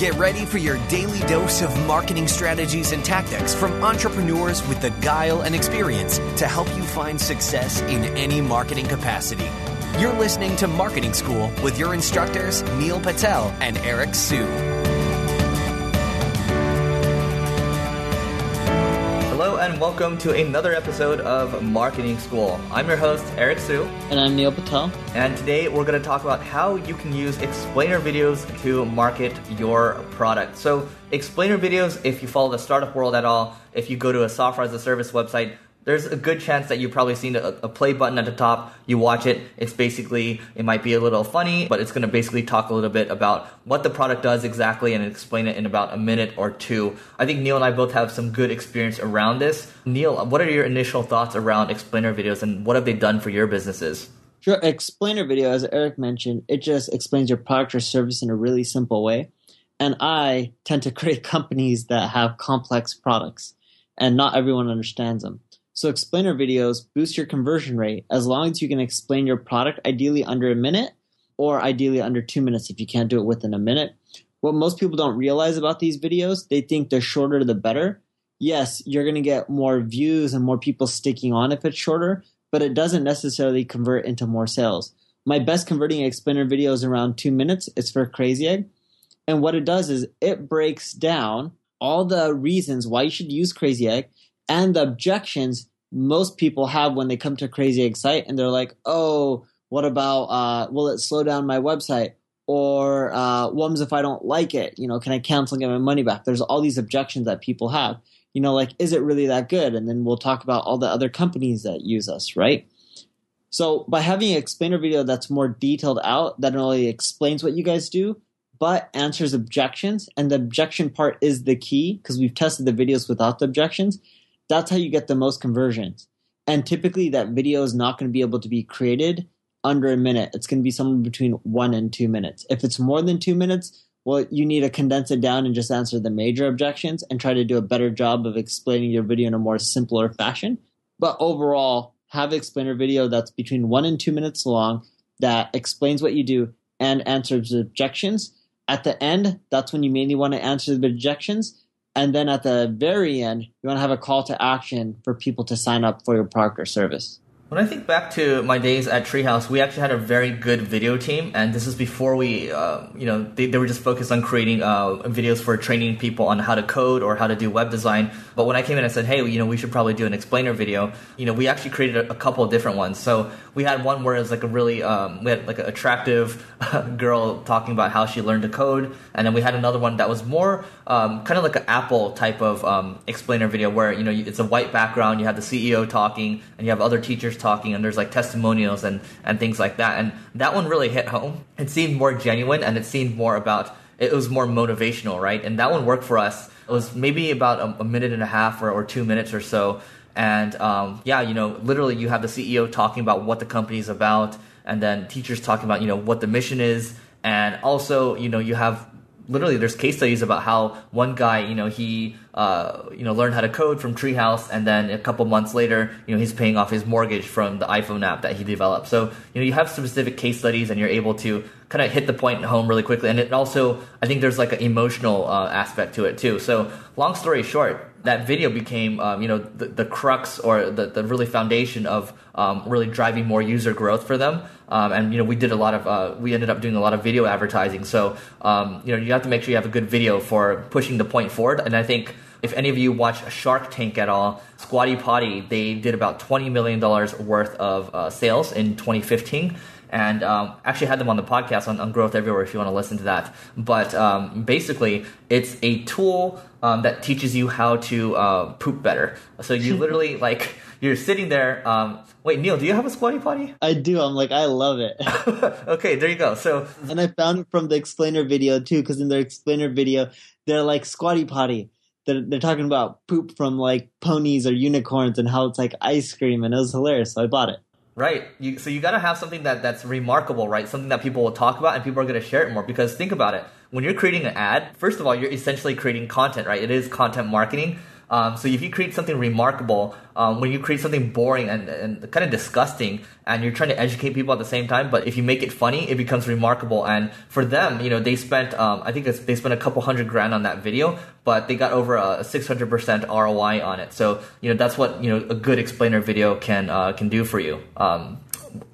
Get ready for your daily dose of marketing strategies and tactics from entrepreneurs with the guile and experience to help you find success in any marketing capacity. You're listening to Marketing School with your instructors, Neil Patel and Eric Siu. Hello and welcome to another episode of Marketing School. I'm your host, Eric Siu. And I'm Neil Patel. And today we're going to talk about how you can use explainer videos to market your product. So explainer videos, if you follow the startup world at all, if you go to a software as a service website, there's a good chance that you've probably seen a play button at the top. You watch it. It's basically, it might be a little funny, but it's going to basically talk a little bit about what the product does exactly and explain it in about a minute or two. I think Neil and I both have some good experience around this. Neil, what are your initial thoughts around explainer videos and what have they done for your businesses? Sure. Explainer video, as Eric mentioned, it just explains your product or service in a really simple way. And I tend to create companies that have complex products and not everyone understands them. So explainer videos boost your conversion rate as long as you can explain your product ideally under a minute or ideally under 2 minutes if you can't do it within a minute. What most people don't realize about these videos, they think the shorter the better. Yes, you're going to get more views and more people sticking on if it's shorter, but it doesn't necessarily convert into more sales. My best converting explainer video is around 2 minutes. It's for Crazy Egg. And what it does is it breaks down all the reasons why you should use Crazy Egg and the objections most people have when they come to Crazy Egg site and they're like, oh, what about, will it slow down my website? Or what if I don't like it? You know, can I cancel and get my money back? There's all these objections that people have. You know, like, is it really that good? And then we'll talk about all the other companies that use us, right? So by having an explainer video that's more detailed out, that not only explains what you guys do, but answers objections. And the objection part is the key because we've tested the videos without the objections. That's how you get the most conversions. And typically that video is not going to be able to be created under a minute. It's going to be somewhere between 1 and 2 minutes. If it's more than 2 minutes, well, you need to condense it down and just answer the major objections and try to do a better job of explaining your video in a more simpler fashion. But overall, have an explainer video that's between 1 and 2 minutes long that explains what you do and answers objections. At the end, that's when you mainly want to answer the objections. And then at the very end, you want to have a call to action for people to sign up for your product or service. When I think back to my days at Treehouse, we actually had a very good video team. And this is before we, they were just focused on creating videos for training people on how to code or how to do web design. But when I came in, I said, hey, you know, we should probably do an explainer video. You know, we actually created a couple of different ones. So we had one where it was like a really, we had like an attractive girl talking about how she learned to code. And then we had another one that was more kind of like an Apple type of explainer video where, you know, it's a white background. You have the CEO talking and you have other teachers talking and there's like testimonials and things like that. And that one really hit home. It seemed more genuine and it seemed more about, it was more motivational, right? And that one worked for us. It was maybe about a minute and a half or 2 minutes or so. And literally you have the CEO talking about what the company is about and then teachers talking about, you know, what the mission is. And also, you know, you have literally there's case studies about how one guy, you know, he, learned how to code from Treehouse. And then a couple months later, you know, he's paying off his mortgage from the iPhone app that he developed. So, you know, you have specific case studies and you're able to kind of hit the point home really quickly. And it also, I think there's like an emotional aspect to it too. So long story short, that video became, the crux or the really foundation of really driving more user growth for them. We did a lot of, we ended up doing a lot of video advertising. So, you have to make sure you have a good video for pushing the point forward. And I think if any of you watch Shark Tank at all, Squatty Potty, they did about $20 million worth of sales in 2015. And actually had them on the podcast on Growth Everywhere if you want to listen to that. But basically, it's a tool that teaches you how to poop better. So you literally, like, you're sitting there. Wait, Neil, do you have a Squatty Potty? I do. I'm like, I love it. Okay, there you go. So, and I found it from the explainer video, too, because in their explainer video, they're like Squatty Potty. They're talking about poop from, like, ponies or unicorns and how it's like ice cream. And it was hilarious, so I bought it. Right. So you got to have something that's remarkable, right? Something that people will talk about and people are going to share it more because think about it. When you're creating an ad, first of all, you're essentially creating content, right? It is content marketing. So if you create something remarkable, when you create something boring and kind of disgusting, and you're trying to educate people at the same time, but if you make it funny, it becomes remarkable. And for them, you know, they spent, I think they spent a couple $100,000 on that video, but they got over a 600% ROI on it. So, you know, that's what, you know, a good explainer video can do for you.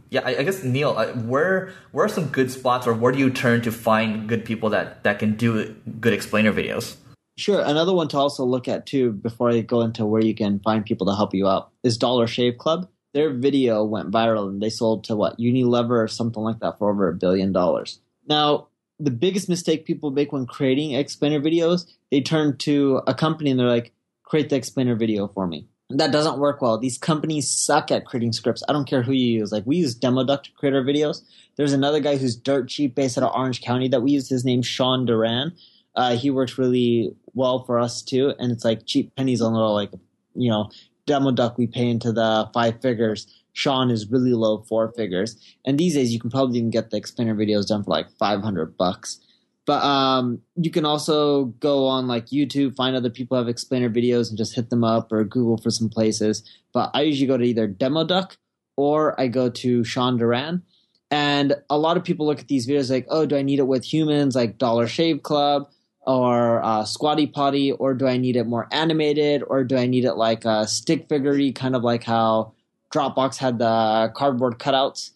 Yeah, I guess, Neil, where are some good spots, or where do you turn to find good people that can do good explainer videos? Sure. Another one to also look at, too, before I go into where you can find people to help you out, is Dollar Shave Club. Their video went viral, and they sold to, Unilever or something like that for over $1 billion. Now, the biggest mistake people make when creating explainer videos, they turn to a company and they're like, create the explainer video for me. That doesn't work well. These companies suck at creating scripts. I don't care who you use. We use Demo Duck to create our videos. There's another guy who's dirt cheap based out of Orange County that we use. His name's Sean Duran. He works really well for us too. And it's like cheap pennies on little, Demo Duck we pay into the 5 figures. Sean is really low 4 figures. And these days you can probably even get the explainer videos done for $500. But you can also go on YouTube, find other people who have explainer videos and just hit them up, or Google for some places. But I usually go to either Demo Duck or I go to Sean Duran. And a lot of people look at these videos like, oh, do I need it with humans like Dollar Shave Club or Squatty Potty? Or do I need it more animated? Or do I need it like a stick figure-y, kind of like how Dropbox had the cardboard cutouts?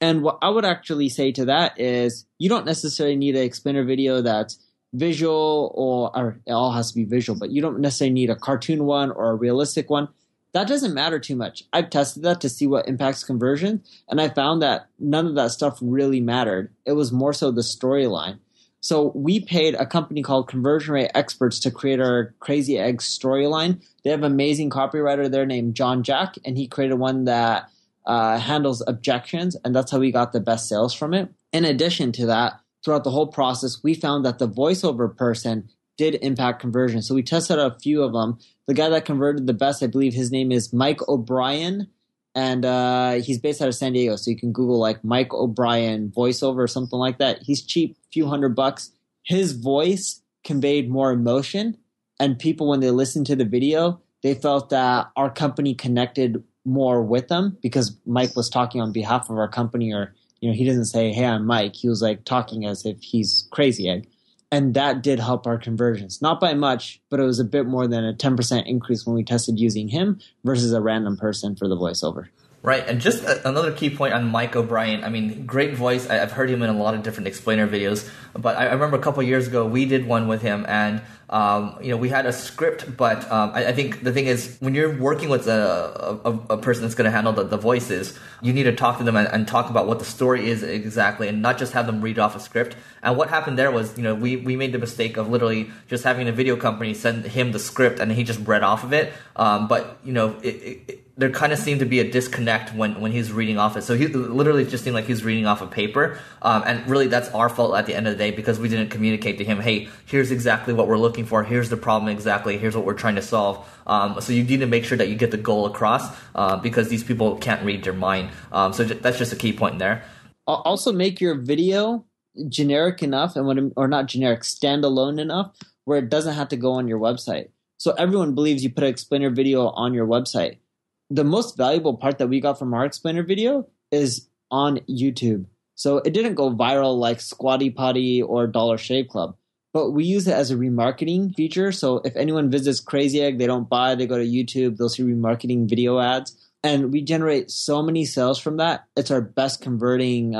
And what I would actually say to that is you don't necessarily need an explainer video that's visual, or it all has to be visual, but you don't necessarily need a cartoon one or a realistic one. That doesn't matter too much. I've tested that to see what impacts conversion, and I found that none of that stuff really mattered. It was more so the storyline. So we paid a company called Conversion Rate Experts to create our Crazy Egg storyline. They have an amazing copywriter there named John Jack, and he created one that handles objections, and that's how we got the best sales from it. In addition to that, throughout the whole process, we found that the voiceover person did impact conversion. So we tested a few of them. The guy that converted the best, I believe his name is Mike O'Brien, and he's based out of San Diego. So you can Google Mike O'Brien voiceover or something like that. He's cheap, few $100s. His voice conveyed more emotion, and people, when they listened to the video, they felt that our company connected more with them because Mike was talking on behalf of our company, or he didn't say, hey, I'm Mike. He was talking as if he's Crazy Egg. And that did help our conversions. Not by much, but it was a bit more than a 10% increase when we tested using him versus a random person for the voiceover. Right. And just another key point on Mike O'Brien. I mean, great voice. I've heard him in a lot of different explainer videos. But I remember a couple of years ago, we did one with him. And, we had a script. But I think the thing is, when you're working with a person that's going to handle the voices, you need to talk to them and talk about what the story is exactly, and not just have them read off a script. And what happened there was, we made the mistake of literally just having a video company send him the script and he just read off of it. But, there kind of seemed to be a disconnect when he's reading off it. So he literally just seemed like he's reading off a paper. And really that's our fault at the end of the day, because we didn't communicate to him, hey, here's exactly what we're looking for. Here's the problem exactly. Here's what we're trying to solve. So you need to make sure that you get the goal across, because these people can't read your mind. So that's just a key point there. Also make your video generic enough, standalone enough where it doesn't have to go on your website. So everyone believes you put an explainer video on your website. The most valuable part that we got from our explainer video is on YouTube. So it didn't go viral like Squatty Potty or Dollar Shave Club, but we use it as a remarketing feature. So if anyone visits Crazy Egg, they don't buy, they go to YouTube, they'll see remarketing video ads. And we generate so many sales from that. It's our best converting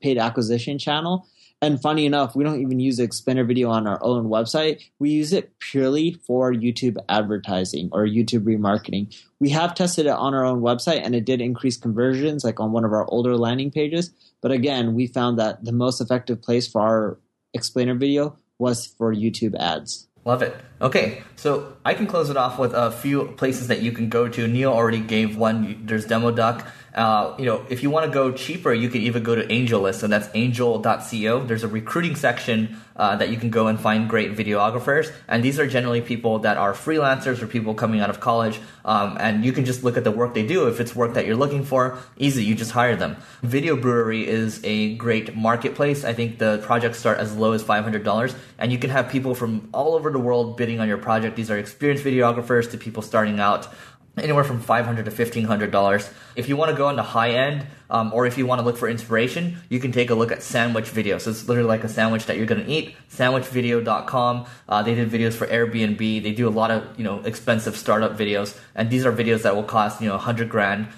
paid acquisition channel. And funny enough, we don't even use the explainer video on our own website. We use it purely for YouTube advertising or YouTube remarketing. We have tested it on our own website, and it did increase conversions on one of our older landing pages. But again, we found that the most effective place for our explainer video was for YouTube ads. Love it. Okay, so I can close it off with a few places that you can go to. Neil already gave one. There's Demo Duck. If you want to go cheaper, you could even go to AngelList, and that's angel.co. There's a recruiting section that you can go and find great videographers, and these are generally people that are freelancers or people coming out of college, and you can just look at the work they do. If it's work that you're looking for, easy, you just hire them. Video Brewery is a great marketplace. I think the projects start as low as $500, and you can have people from all over the world bidding on your project. These are experienced videographers to people starting out, anywhere from $500 to $1,500. If you want to go on the high end, or if you want to look for inspiration, you can take a look at Sandwich Video. So it's literally like a sandwich that you're going to eat, sandwichvideo.com. They did videos for Airbnb. They do a lot of, expensive startup videos. And these are videos that will cost, $100,000,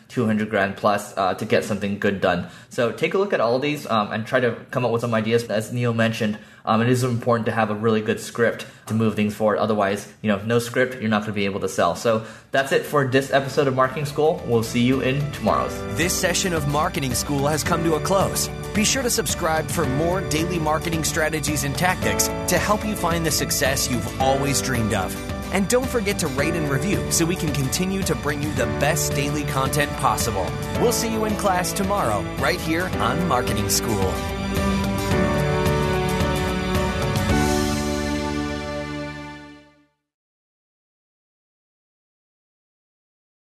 $200,000 plus to get something good done. So take a look at all of these and try to come up with some ideas. As Neil mentioned, it is important to have a really good script to move things forward. Otherwise, no script, you're not going to be able to sell. So that's it for this episode of Marketing School. We'll see you in tomorrow's. This session of Marketing School has come to a close. Be sure to subscribe for more daily marketing strategies and tactics to help you find the success you've always dreamed of. And don't forget to rate and review so we can continue to bring you the best daily content possible. We'll see you in class tomorrow, right here on Marketing School.